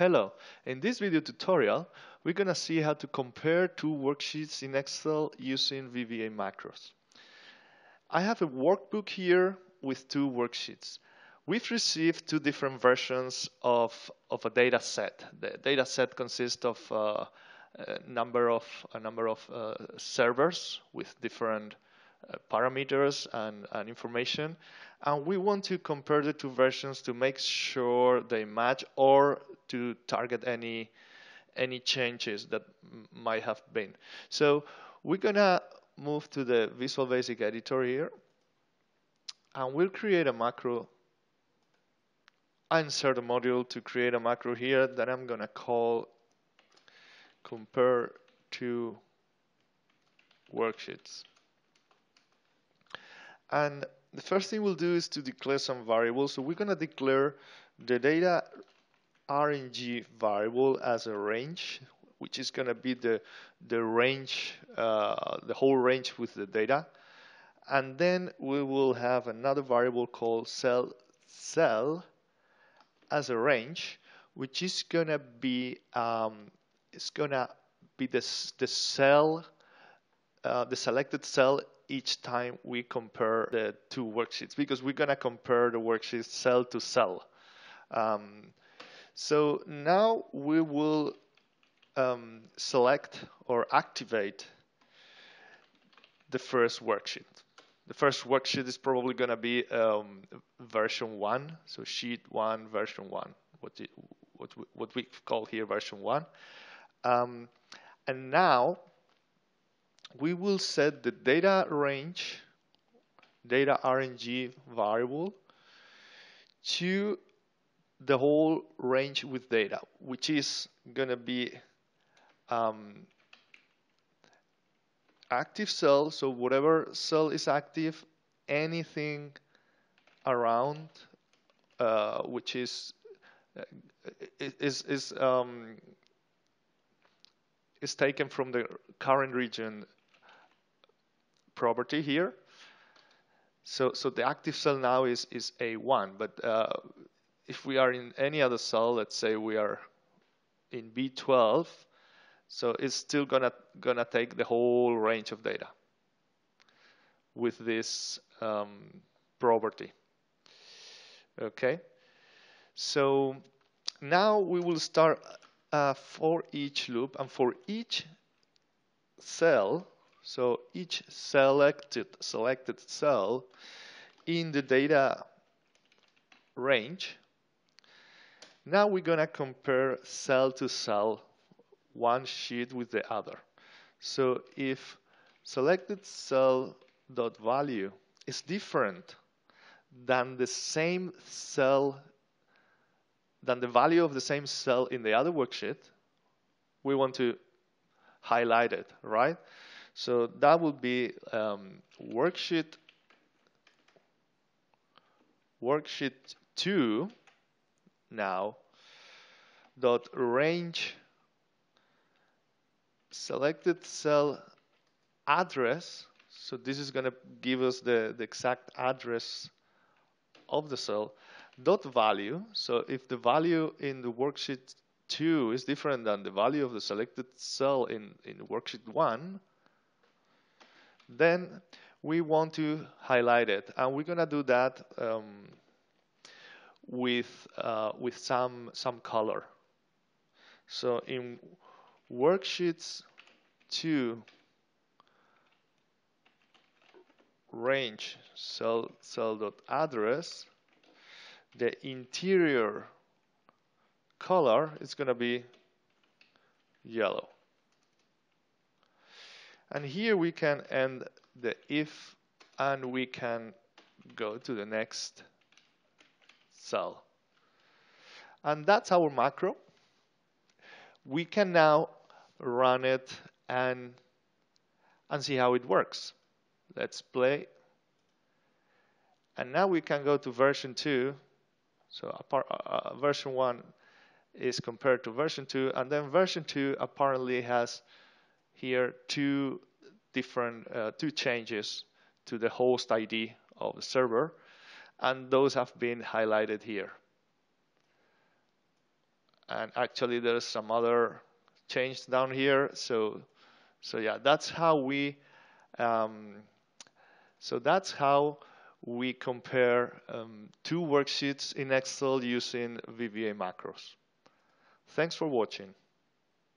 Hello, in this video tutorial, we're going to see how to compare two worksheets in Excel using VBA macros. I have a workbook here with two worksheets. We've received two different versions of a data set. The data set consists of a number of servers with different parameters and information, and we want to compare the two versions to make sure they match or to target any changes that might have been. So we're gonna move to the Visual Basic Editor here, and we'll create a macro. I insert a module to create a macro here that I'm gonna call Compare Two Worksheets. And the first thing we'll do is to declare some variables. So we're going to declare the data Rng variable as a range, which is going to be the whole range with the data. And then we will have another variable called cell as a range, which is going to be the cell, the selected cell each time we compare the two worksheets, because we're gonna compare the worksheet cell to cell. So now we will select or activate the first worksheet. The first worksheet is probably gonna be version 1, so sheet 1, version 1, what we call here version 1. And now we will set the data range, data Rng variable, to the whole range with data, which is going to be active cell. So whatever cell is active, anything around which is taken from the current region property here. So the active cell now is A1, but if we are in any other cell, let's say we are in B12, so it's still gonna take the whole range of data with this property. Okay, so now we will start for each loop, and for each cell, so each selected cell in the data range, now we're going to compare cell to cell, one sheet with the other. So if selected cell dot value is different than the same cell, than the value of the same cell in the other worksheet, we want to highlight it, right? So that would be worksheet 2 now dot range selected cell address. So this is going to give us the exact address of the cell dot value. So if the value in the worksheet 2 is different than the value of the selected cell in worksheet 1, then we want to highlight it, and we're gonna do that with some color. So in worksheets 2 range cell.address, the interior color is going to be yellow. And here we can end the if, and we can go to the next cell. And that's our macro. We can now run it and see how it works. Let's play. And now we can go to version 2. So version 1 is compared to version 2, and then version 2 apparently has here two changes to the host ID of the server, and those have been highlighted here. and actually there's some other change down here. So yeah, that's how we compare two worksheets in Excel using VBA macros. Thanks for watching.